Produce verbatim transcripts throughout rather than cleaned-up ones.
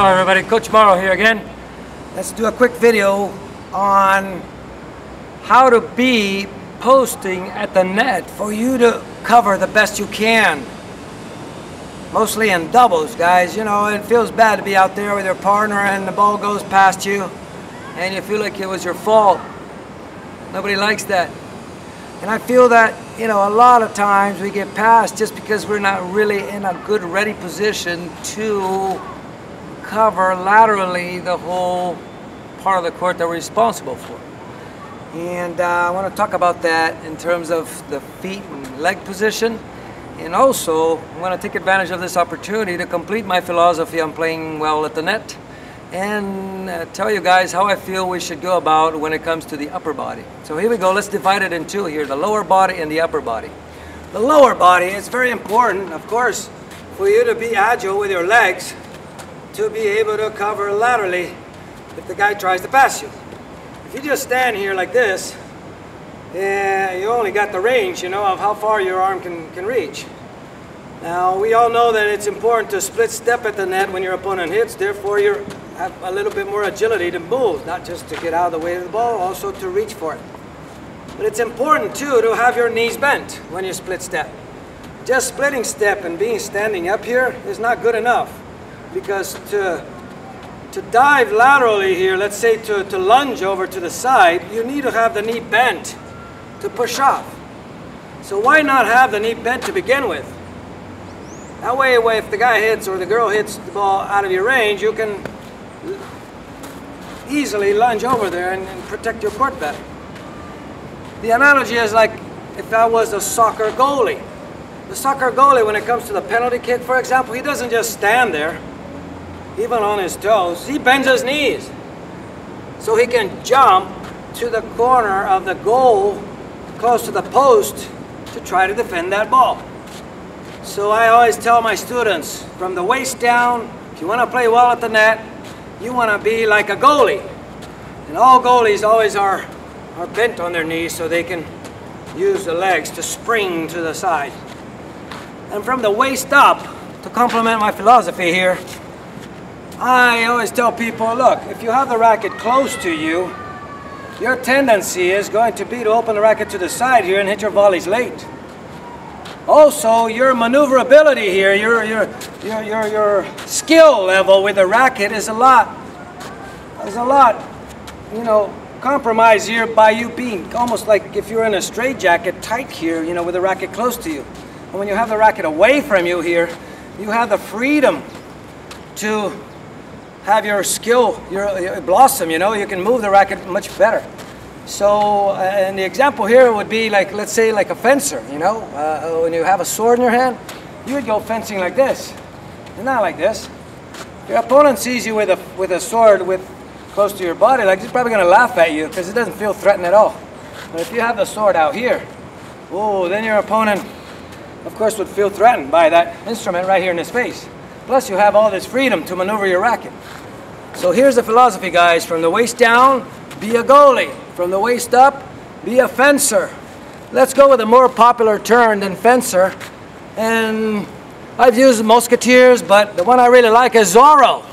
Hello everybody, Coach Mauro here again. Let's do a quick video on how to be posting at the net for you to cover the best you can. Mostly in doubles, guys. You know, it feels bad to be out there with your partner and the ball goes past you and you feel like it was your fault. Nobody likes that. And I feel that, you know, a lot of times we get passed just because we're not really in a good ready position to cover laterally the whole part of the court that we're responsible for. And uh, I want to talk about that in terms of the feet and leg position. And also, I want to take advantage of this opportunity to complete my philosophy on playing well at the net and uh, tell you guys how I feel we should go about when it comes to the upper body. So here we go. Let's divide it in two here, the lower body and the upper body. The lower body is very important, of course, for you to be agile with your legs, to be able to cover laterally if the guy tries to pass you. If you just stand here like this, yeah, you only got the range, you know, of how far your arm can, can reach. Now, we all know that it's important to split step at the net when your opponent hits, therefore you have a little bit more agility to move, not just to get out of the way of the ball, also to reach for it. But it's important too to have your knees bent when you split step. Just splitting step and being standing up here is not good enough. Because to, to dive laterally here, let's say to, to lunge over to the side, you need to have the knee bent to push off. So why not have the knee bent to begin with? That way, if the guy hits or the girl hits the ball out of your range, you can easily lunge over there and, and protect your court better. The analogy is like if I was a soccer goalie. The soccer goalie, when it comes to the penalty kick, for example, he doesn't just stand there. Even on his toes, he bends his knees so he can jump to the corner of the goal close to the post to try to defend that ball. So I always tell my students, from the waist down, if you want to play well at the net, you want to be like a goalie. And all goalies always are, are bent on their knees so they can use the legs to spring to the side. And from the waist up, to complement my philosophy here, I always tell people, look, if you have the racket close to you, your tendency is going to be to open the racket to the side here and hit your volleys late. Also, your maneuverability here, your, your, your, your, your skill level with the racket is a lot, is a lot, you know, compromised here by you being almost like if you're in a straitjacket tight here, you know, with the racket close to you. And when you have the racket away from you here, you have the freedom to have your skill, your, your blossom, you know, you can move the racket much better. So, uh, and the example here would be like, let's say like a fencer, you know, uh, when you have a sword in your hand, you would go fencing like this, and not like this. Your opponent sees you with a, with a sword with close to your body, like he's probably gonna laugh at you because it doesn't feel threatening at all. But if you have the sword out here, oh, then your opponent, of course, would feel threatened by that instrument right here in his face. Plus, you have all this freedom to maneuver your racket. So here's the philosophy, guys. From the waist down, be a goalie. From the waist up, be a fencer. Let's go with a more popular term than fencer. And I've used Musketeers, but the one I really like is Zorro.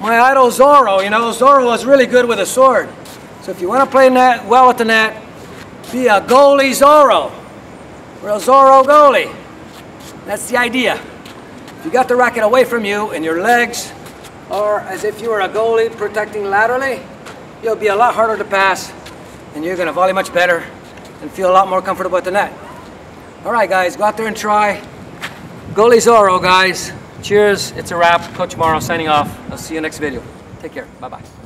My idol Zorro, you know, Zorro was really good with a sword. So if you want to play net, well at the net, be a goalie Zorro. Or a Zorro goalie. That's the idea. You got the racket away from you and your legs are as if you were a goalie protecting laterally, you'll be a lot harder to pass and you're gonna volley much better and feel a lot more comfortable at the net. All right, guys, go out there and try. Goalie Zorro, guys. Cheers, it's a wrap. Coach Mauro signing off. I'll see you next video. Take care, bye-bye.